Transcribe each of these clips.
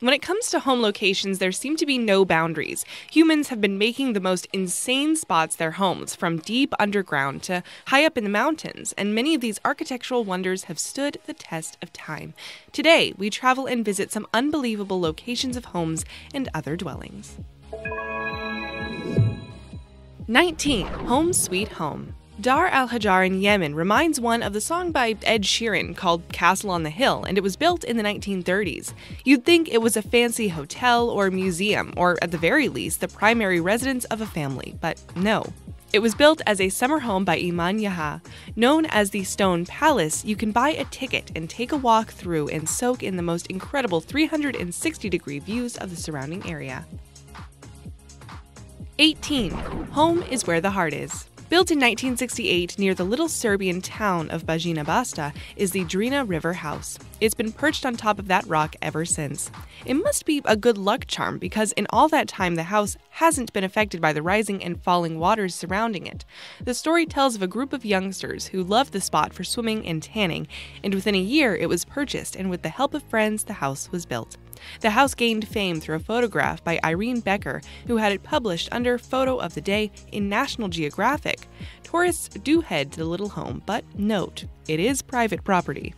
When it comes to home locations, there seem to be no boundaries. Humans have been making the most insane spots their homes, from deep underground to high up in the mountains, and many of these architectural wonders have stood the test of time. Today, we travel and visit some unbelievable locations of homes and other dwellings. 19. Home Sweet Home. Dar al-Hajar in Yemen reminds one of the song by Ed Sheeran called Castle on the Hill, and it was built in the 1930s. You'd think it was a fancy hotel or museum, or at the very least, the primary residence of a family, but no. It was built as a summer home by Iman Yaha. Known as the Stone Palace, you can buy a ticket and take a walk through and soak in the most incredible 360-degree views of the surrounding area. 18. Home is where the heart is. Built in 1968 near the little Serbian town of Bajina Basta is the Drina River House. It's been perched on top of that rock ever since. It must be a good luck charm because in all that time the house hasn't been affected by the rising and falling waters surrounding it. The story tells of a group of youngsters who loved the spot for swimming and tanning, and within a year it was purchased, and with the help of friends the house was built. The house gained fame through a photograph by Irene Becker, who had it published under Photo of the Day in National Geographic. Tourists do head to the little home, but note, it is private property.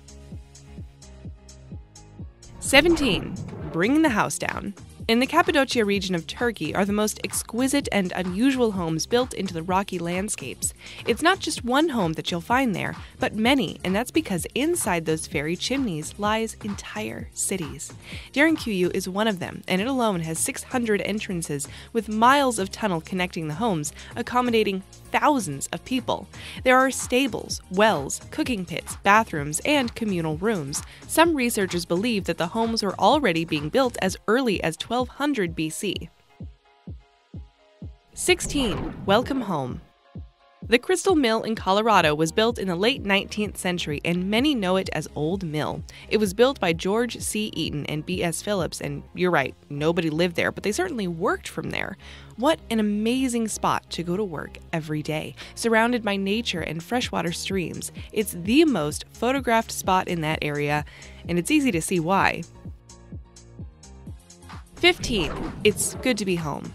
17. Bring the house down. In the Cappadocia region of Turkey are the most exquisite and unusual homes built into the rocky landscapes. It's not just one home that you'll find there, but many, and that's because inside those fairy chimneys lies entire cities. Derinkuyu is one of them, and it alone has 600 entrances with miles of tunnel connecting the homes, accommodating thousands of people. There are stables, wells, cooking pits, bathrooms, and communal rooms. Some researchers believe that the homes were already being built as early as 1200 BC. 16. Welcome home. The Crystal Mill in Colorado was built in the late 19th century, and many know it as Old Mill. It was built by George C. Eaton and B.S. Phillips, and you're right, nobody lived there, but they certainly worked from there. What an amazing spot to go to work every day, surrounded by nature and freshwater streams. It's the most photographed spot in that area, and it's easy to see why. 15. It's good to be home.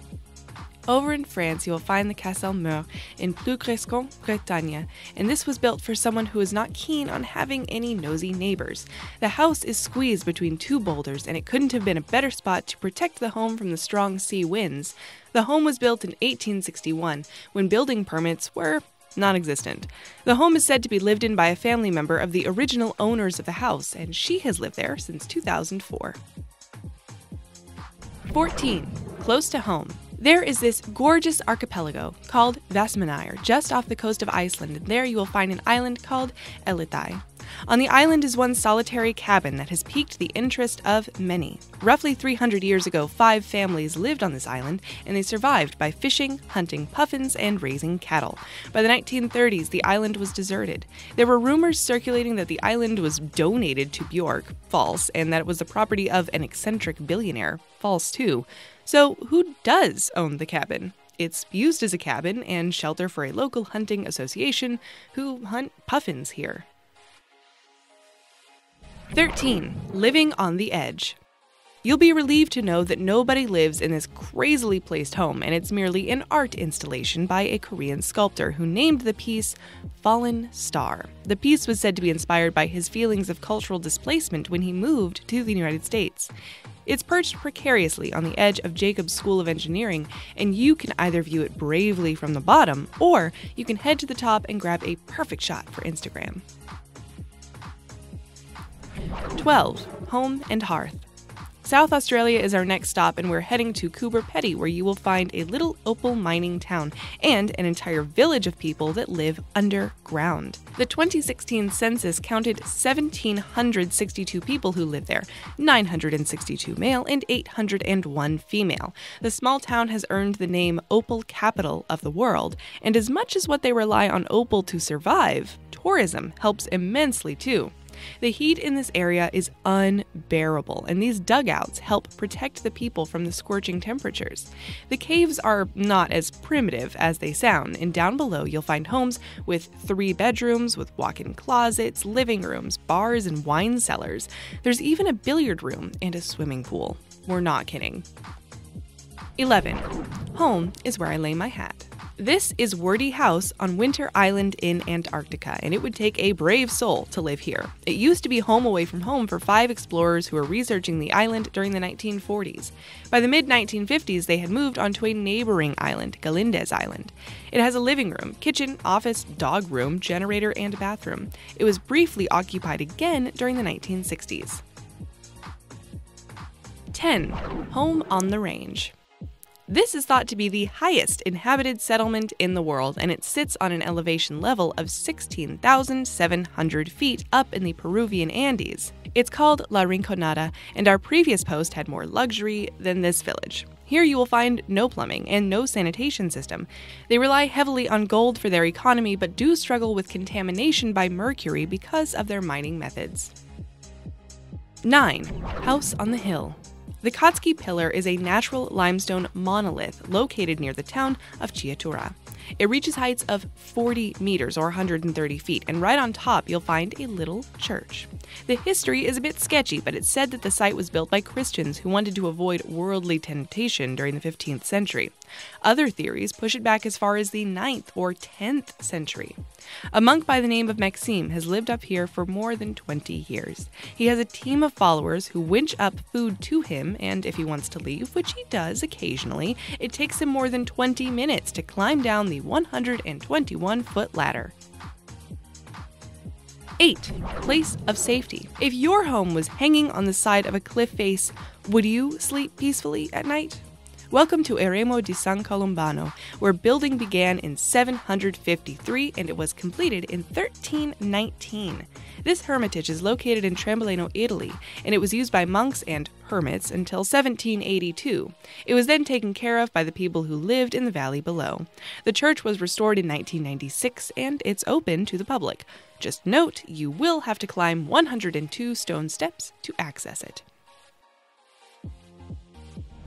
Over in France, you will find the Castel Meur in Plougrescant, Brittany, and this was built for someone who is not keen on having any nosy neighbors. The house is squeezed between two boulders, and it couldn't have been a better spot to protect the home from the strong sea winds. The home was built in 1861, when building permits were non-existent. The home is said to be lived in by a family member of the original owners of the house, and she has lived there since 2004. 14. Close to home. There is this gorgeous archipelago called Vestmannaeyjar, just off the coast of Iceland, and there you will find an island called Eldey. On the island is one solitary cabin that has piqued the interest of many. Roughly 300 years ago, 5 families lived on this island, and they survived by fishing, hunting puffins, and raising cattle. By the 1930s, the island was deserted. There were rumors circulating that the island was donated to Björk, false, and that it was the property of an eccentric billionaire, false too. So who does own the cabin? It's used as a cabin and shelter for a local hunting association who hunt puffins here. 13. Living on the edge. You'll be relieved to know that nobody lives in this crazily placed home, and it's merely an art installation by a Korean sculptor who named the piece Fallen Star. The piece was said to be inspired by his feelings of cultural displacement when he moved to the United States. It's perched precariously on the edge of Jacob's School of Engineering, and you can either view it bravely from the bottom, or you can head to the top and grab a perfect shot for Instagram. 12. Home and Hearth. South Australia is our next stop, and we're heading to Coober Pedy, where you will find a little opal mining town and an entire village of people that live underground. The 2016 census counted 1,762 people who live there, 962 male and 801 female. The small town has earned the name Opal Capital of the World, and as much as what they rely on opal to survive, tourism helps immensely too. The heat in this area is unbearable, and these dugouts help protect the people from the scorching temperatures. The caves are not as primitive as they sound, and down below you'll find homes with 3 bedrooms, with walk-in closets, living rooms, bars, and wine cellars. There's even a billiard room and a swimming pool. We're not kidding. 11. Home is where I lay my hat. This is Wordie House on Winter Island in Antarctica, and it would take a brave soul to live here. It used to be home away from home for 5 explorers who were researching the island during the 1940s. By the mid-1950s, they had moved onto a neighboring island, Galindez Island. It has a living room, kitchen, office, dog room, generator, and bathroom. It was briefly occupied again during the 1960s. 10. Home on the Range. This is thought to be the highest inhabited settlement in the world, and it sits on an elevation level of 16,700 feet up in the Peruvian Andes. It's called La Rinconada, and our previous post had more luxury than this village. Here you will find no plumbing and no sanitation system. They rely heavily on gold for their economy, but do struggle with contamination by mercury because of their mining methods. 9. House on the Hill. The Katsuki Pillar is a natural limestone monolith located near the town of Chiatura. It reaches heights of 40 meters or 130 feet, and right on top you'll find a little church. The history is a bit sketchy, but it's said that the site was built by Christians who wanted to avoid worldly temptation during the 15th century. Other theories push it back as far as the 9th or 10th century. A monk by the name of Maxime has lived up here for more than 20 years. He has a team of followers who winch up food to him, and if he wants to leave, which he does occasionally, it takes him more than 20 minutes to climb down the 121-foot ladder. 8. Place of Safety. If your home was hanging on the side of a cliff face, would you sleep peacefully at night? Welcome to Eremo di San Columbano, where building began in 753 and it was completed in 1319. This hermitage is located in Trembolano, Italy, and it was used by monks and hermits until 1782. It was then taken care of by the people who lived in the valley below. The church was restored in 1996 and it's open to the public. Just note, you will have to climb 102 stone steps to access it.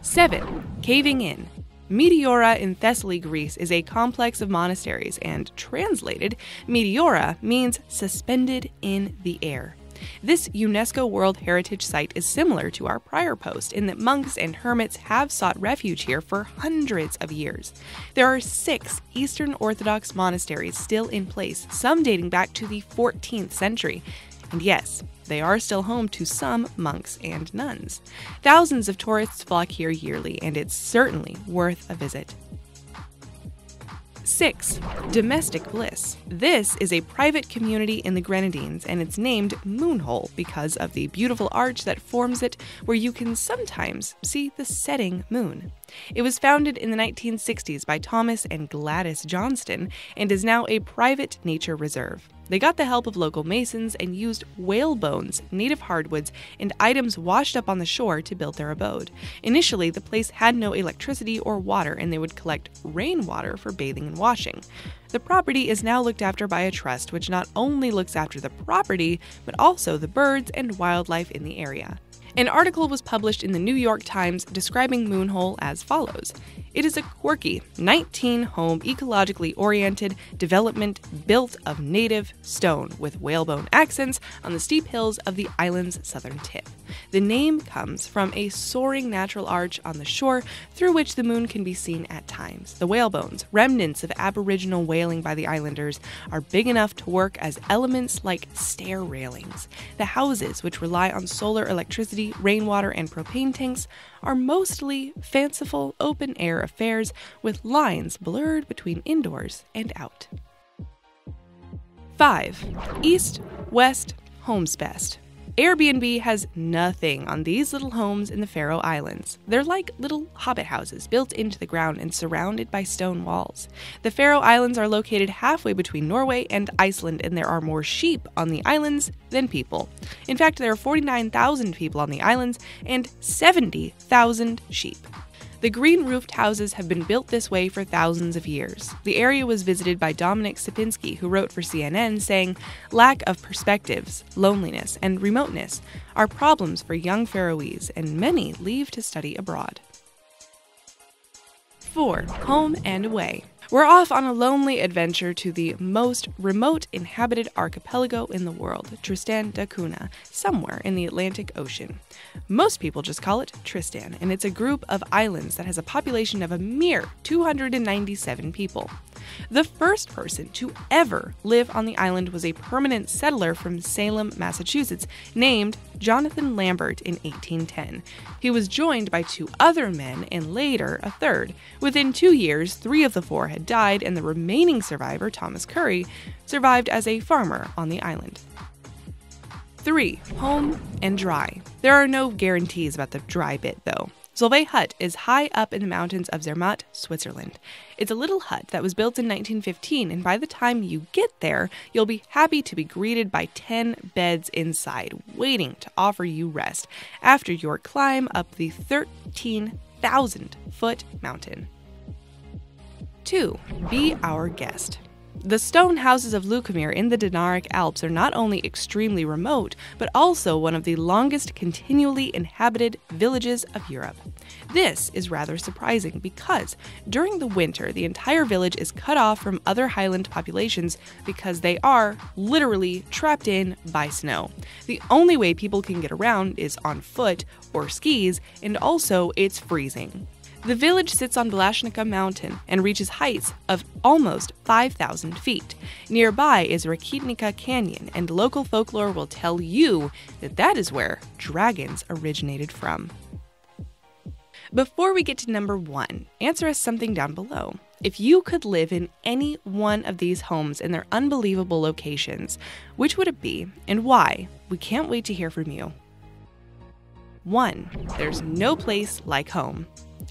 7. Caving in. Meteora in Thessaly, Greece is a complex of monasteries, and translated, Meteora means suspended in the air. This UNESCO World Heritage Site is similar to our prior post in that monks and hermits have sought refuge here for hundreds of years. There are 6 Eastern Orthodox monasteries still in place, some dating back to the 14th century. And yes, they are still home to some monks and nuns. Thousands of tourists flock here yearly, and it's certainly worth a visit. 6. Domestic Bliss. This is a private community in the Grenadines, and it's named Moonhole because of the beautiful arch that forms it, where you can sometimes see the setting moon. It was founded in the 1960s by Thomas and Gladys Johnston and is now a private nature reserve. They got the help of local masons and used whale bones, native hardwoods, and items washed up on the shore to build their abode. Initially, the place had no electricity or water, and they would collect rainwater for bathing and washing. The property is now looked after by a trust, which not only looks after the property, but also the birds and wildlife in the area. An article was published in the New York Times describing Moonhole as follows. It is a quirky, 19-home, ecologically oriented development built of native stone with whalebone accents on the steep hills of the island's southern tip. The name comes from a soaring natural arch on the shore through which the moon can be seen at times. The whalebones, remnants of aboriginal whaling by the islanders, are big enough to work as elements like stair railings. The houses, which rely on solar electricity, rainwater, and propane tanks, are mostly fanciful open-air affairs with lines blurred between indoors and out. 5. East, West, Home's Best. Airbnb has nothing on these little homes in the Faroe Islands. They're like little hobbit houses built into the ground and surrounded by stone walls. The Faroe Islands are located halfway between Norway and Iceland, and there are more sheep on the islands than people. In fact, there are 49,000 people on the islands and 70,000 sheep. The green-roofed houses have been built this way for thousands of years. The area was visited by Dominic Sipinski, who wrote for CNN, saying, "Lack of perspectives, loneliness, and remoteness are problems for young Faroese, and many leave to study abroad." 4. Home and away. We're off on a lonely adventure to the most remote inhabited archipelago in the world, Tristan da Cunha, somewhere in the Atlantic Ocean. Most people just call it Tristan, and it's a group of islands that has a population of a mere 297 people. The first person to ever live on the island was a permanent settler from Salem, Massachusetts, named Jonathan Lambert in 1810. He was joined by two other men and later a third. Within 2 years, three of the four had died, and the remaining survivor, Thomas Curry, survived as a farmer on the island. 3. Home and dry. There are no guarantees about the dry bit, though. Solvay Hut is high up in the mountains of Zermatt, Switzerland. It's a little hut that was built in 1915, and by the time you get there, you'll be happy to be greeted by 10 beds inside, waiting to offer you rest after your climb up the 13,000-foot mountain. 2. Be our guest. The stone houses of Lukomir in the Dinaric Alps are not only extremely remote, but also one of the longest continually inhabited villages of Europe. This is rather surprising because during the winter, the entire village is cut off from other highland populations because they are literally trapped in by snow. The only way people can get around is on foot or skis, and also it's freezing. The village sits on Belashnica Mountain and reaches heights of almost 5,000 feet. Nearby is Rakitnica Canyon, and local folklore will tell you that that is where dragons originated from. Before we get to number 1, answer us something down below. If you could live in any one of these homes in their unbelievable locations, which would it be and why? We can't wait to hear from you. 1. There's no place like home.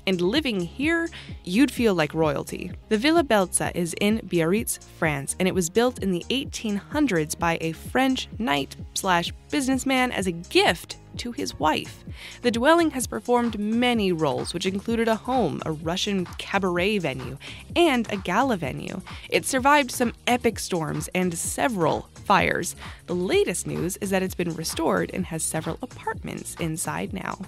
And living here, you'd feel like royalty. The Villa Belza is in Biarritz, France, and it was built in the 1800s by a French knight/businessman as a gift to his wife. The dwelling has performed many roles, which included a home, a Russian cabaret venue, and a gala venue. It survived some epic storms and several fires. The latest news is that it's been restored and has several apartments inside now.